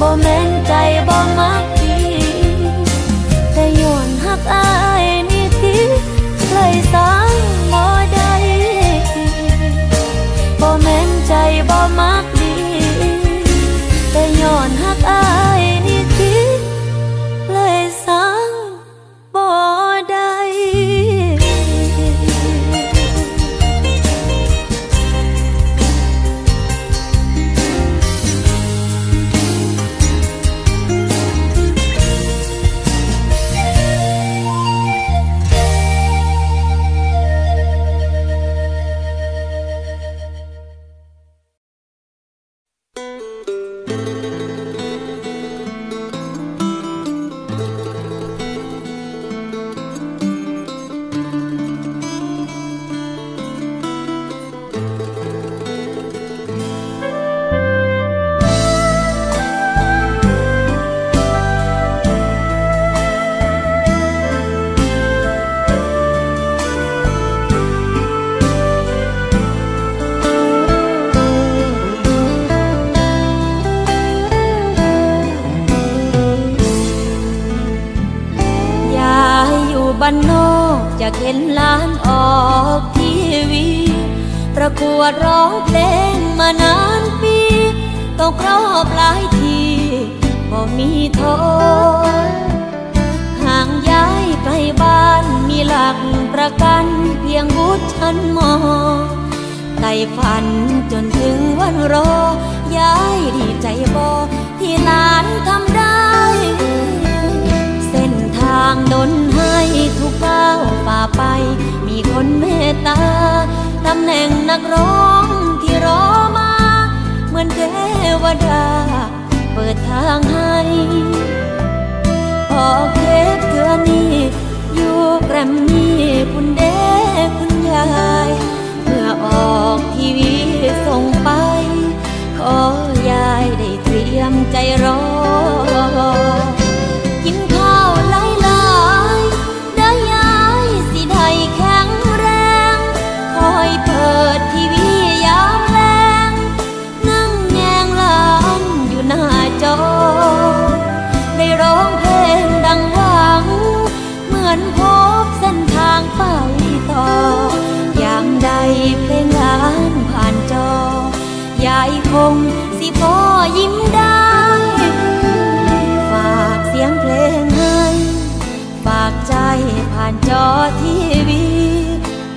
บ่แม่นใจบ่มักดีแต่ย้อนฮักอายนี่ติเลยสั่งบ่ได้บ่แม่นใจบ่มักดีแต่ย้อนฮักอายนี่ติเลยสั่งเห็นล้านออกทีวีประกวดร้องเพลงมานานปีต้องครอบหลายทีบ่มีโทษห่างย้ายไกลบ้านมีหลักประกันเพียงวุฒิชั้นม.ไต่ฝันจนถึงวันรอย้ายดีใจบ่ที่หลานทำได้เส้นทางดลให้ทุกก้าวฝ่าไปมีคนเมตตาตำแหน่งนักร้องที่รอมาเหมือนเทวดาเปิดทางให้พอเพชรเถื่อนี้อยู่แกรมมี่คุณเด้คุณยายเมื่อออกทีวีส่งไปขออย่า เฝ้าต่อยามใดเพลงล้านผ่านจอยายคงสิพอยิ้มได้ฝากเสียงเพลงให้ฝากใจผ่านจอทีวี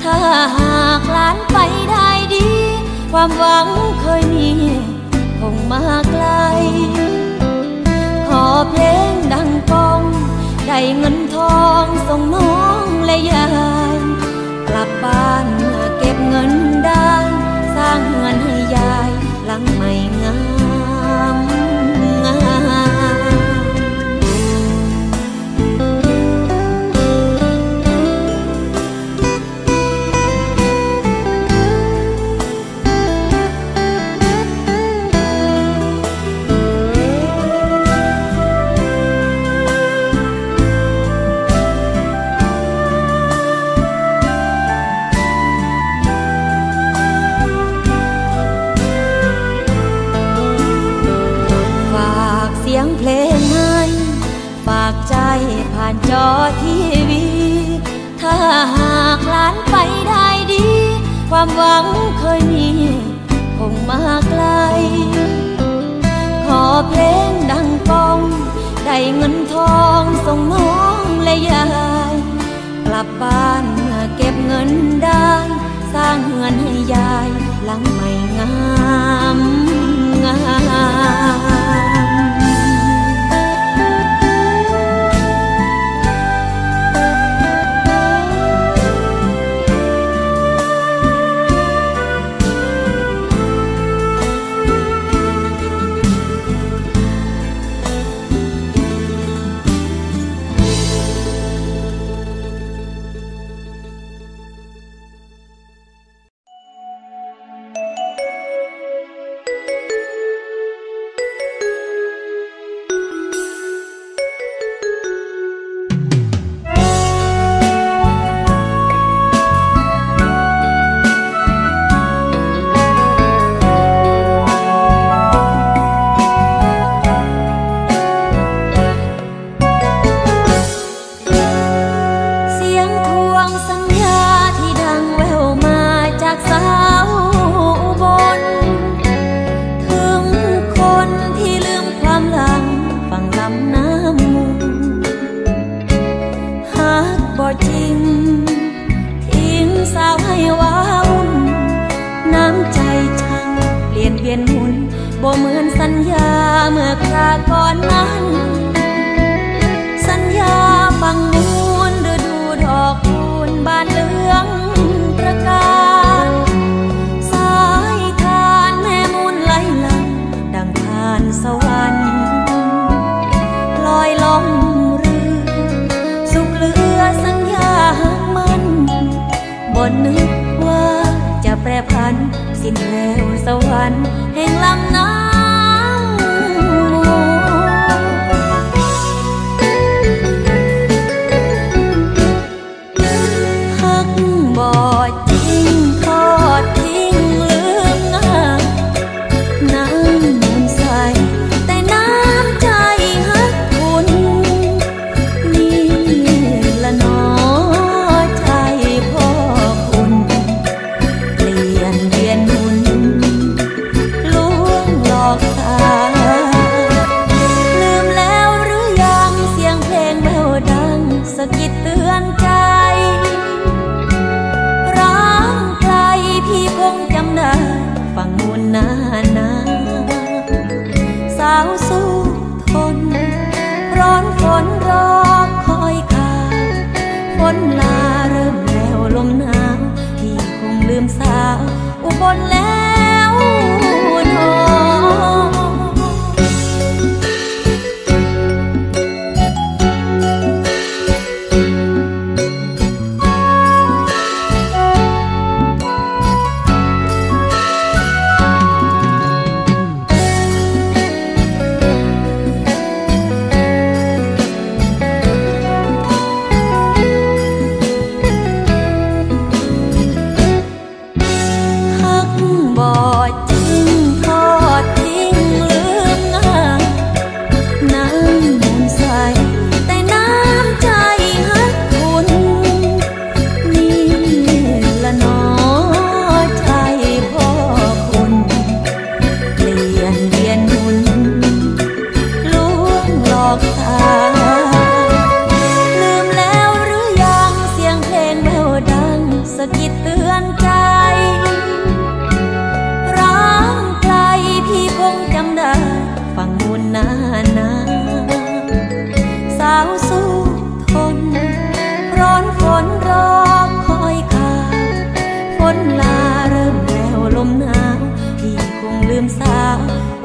ถ้าหากล้านไปได้ดีความหวังเคยมีคงมาไกลขอเพลงดังป้องได้เงินทองส่งน้องและยายกลับบ้านเมื่อเก็บเงินได้สร้างเงินให้ยายหลังใหม่งามงามผ่านจอทีวีถ้าหากล้านไปได้ดีความหวังเคยมีคงมาไกลขอเพลงดังป้องได้เงินทองส่งน้องและยายกลับบ้านเมื่อเก็บเงินได้สร้างเงินให้ยายหลังใหม่งามงาม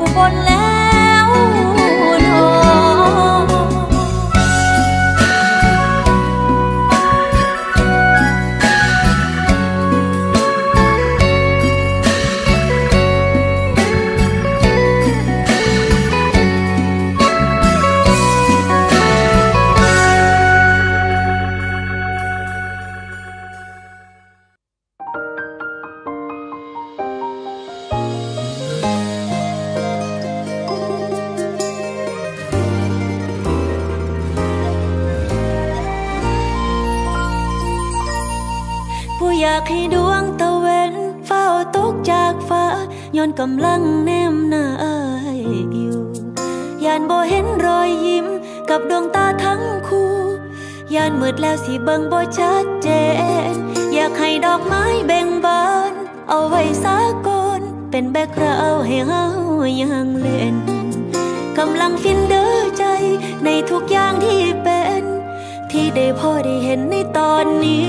อุบลแล้วหนอให้ดวงตะเวนเฝ้าตกจากฟ้าย้อนกำลังแนมหน้าอ้ายอยู่ยานบ่เห็นรอยยิ้มกับดวงตาทั้งคู่ยานมืดแล้วสิเบิ่งบ่ชัดเจนอยากให้ดอกไม้แบ่งบานเอาไว้สาก่อนเป็นแบกเราเอาให้เฮายังเล่นกำลังฟินเด้อใจในทุกอย่างที่เป็นที่ได้พ่อได้เห็นในตอนนี้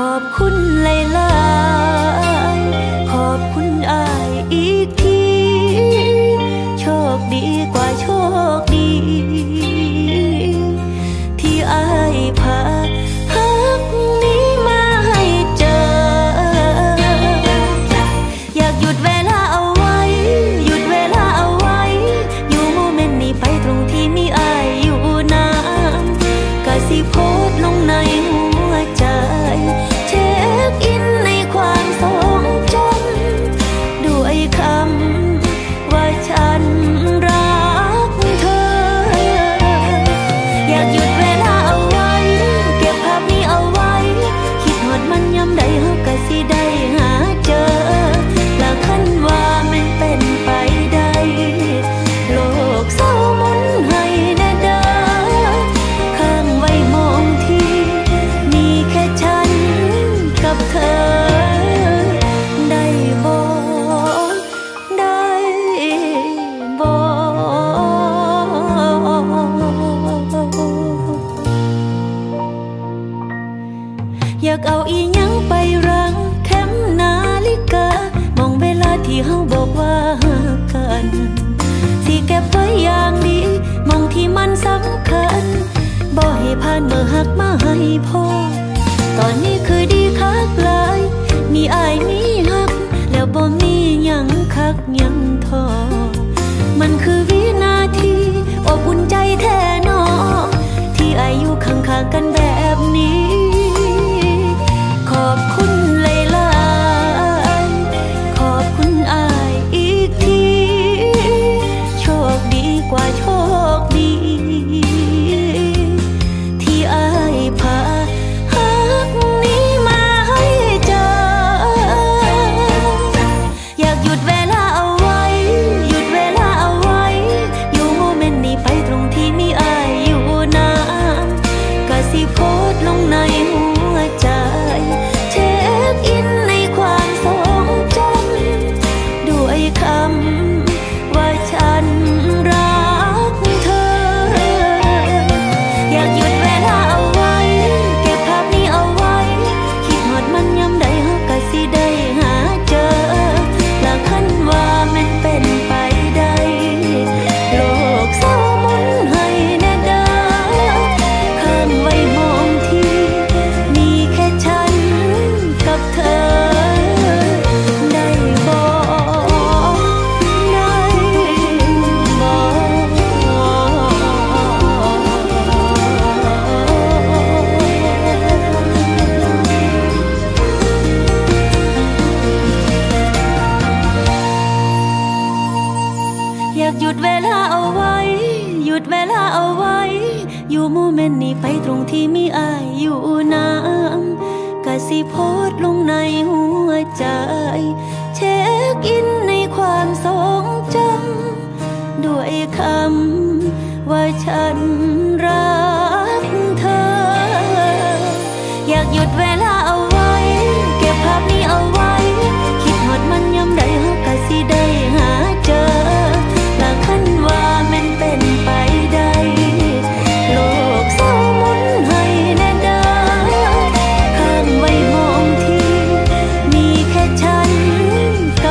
ขอบคุณหลายๆขอบคุณอ้ายอีกทีโชคดีกว่าโชคดีที่อ้ายพาพักนี้มาให้เจออยากหยุดเวลาเอาไว้หยุดเวลาเอาไว้อยู่โมเมนต์นี้ไปตรงที่มีอ้ายอยู่นะกะสิโพสต์ลงในหัวใจก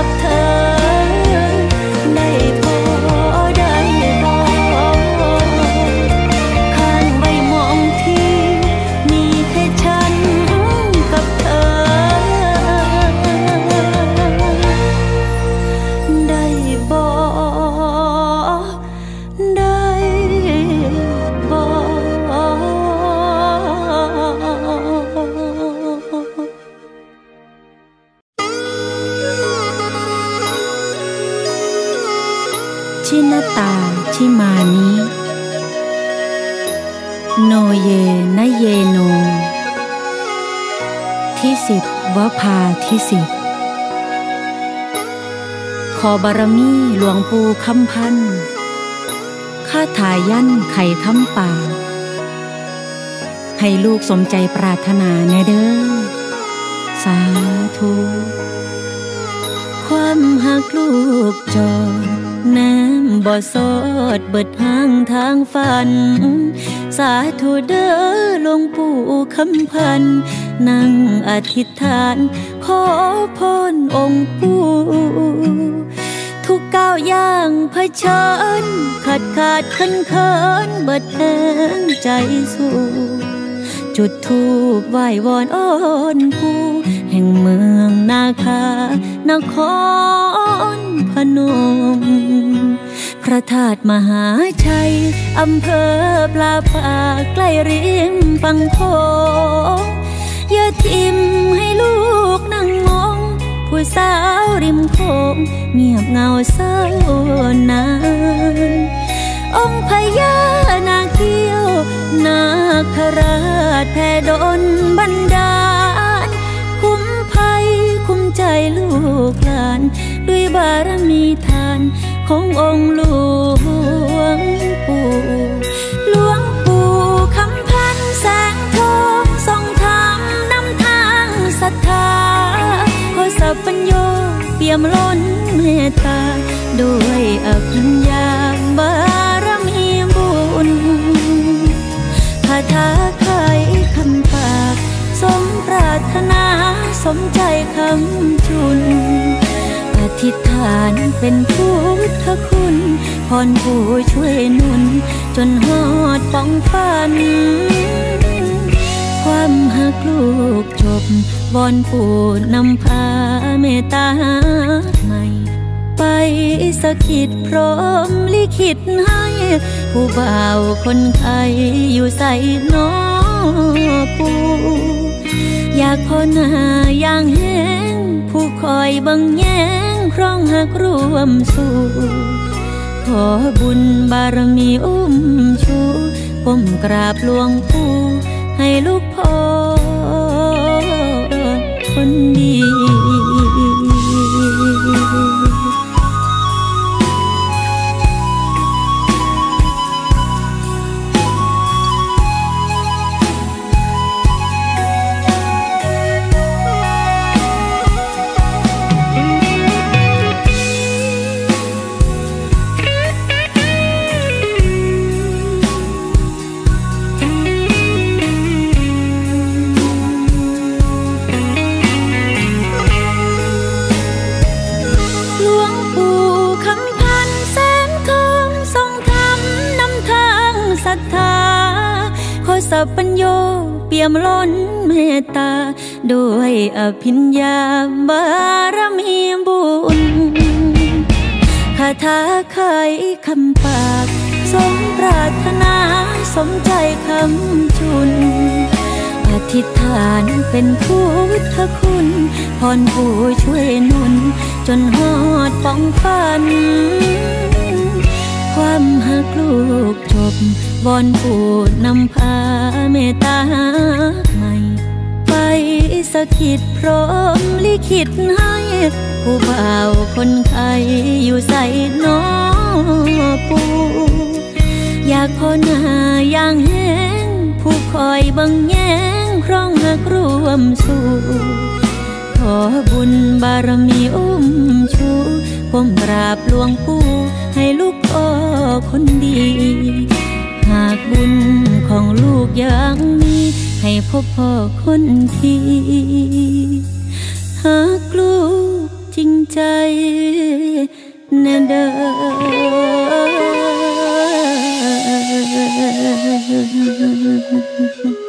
ับเธอ ชินตาชิมานิโนเยนเยโนที่สิบวภาที่สิบขอบารมีหลวงปู่คำพันธ์ข้าทายันไข่คำป่าให้ลูกสมใจปรารถนาแน่เด้อสาธุความหักลูกจองน้ำบ่อสอดเบิดห้างทางฝันสาธุเด้อหลวงปู่คำพันธ์นั่งอธิษฐานขอพรองค์ปู่ทุกก้าวย่างเผชิญขาดเขินเขินเบิดแห้งใจสู้จุดธูปไหว้วอนอ้อนผู้แห่งเมืองนาคานครพนมพระธาตุมหาชัยอำเภอปลาปากใกล้ริมปังโขงอย่าทิ้มให้ลูกนั่งมองผู้สาวริมโขงเงียบเงาเศร้านานองค์พญานาคเขี้ยวนาคราชแผ่ดลบันดาลคุ้มภัยคุ้มใจลูกหลานด้วยบารมีทานขององค์หลวงปู่หลวงปู่คำพันธ์แสงทองทรงธรรมนำทางศรัทธาขอสัพพัญโยเปี่ยมล้นเมตตาด้วยอภิญญาบารมีบุญคาถาไขคำปากสมปรารถนาสมใจคำจุนอธิษฐานเป็นพุทธคุณพรผู้ช่วยนุนจนหอดป้องฝันความหักลูกจบวอนปู่นำพาเมตตาใหม่ไปสถิตพร้อมลิขิตให้ผู้บ่าวคนไข้อยู่ใส่น้อปู่อยากพอหน้าอย่างแห้งผู้คอยบังแยงครองหักร่วมสู่ขอบุญบารมีอุ้มชูก้มกราบหลวงปู่ให้ลูกพ่อคนดีสัพพัญโยเปี่ยมล้นเมตตาด้วยอภิญญาบารมีบุญคาถาไขคำปากสมปรารถนาสมใจคำจุนอธิษฐานเป็นพุทธคุณพรผู้ช่วยนุนจนหอดป้องฝันความหักลูกจบวอนปู่นำพาเมตตาใหม่ไปสถิตพร้อมลิขิตให้ผู้บ่าวคนไข้อยู่ใส่น้อปู่อยากพอหน้าอย่างแห้งผู้คอยบังแยงครองหักร่วมสู่ขอบุญบารมีอุ้มชูก้มกราบหลวงปู่ให้ลูกพ่อคนดีหากบุญของลูกยังมีให้พบพ่อคนที่หากลูกจริงใจแน่เด้อ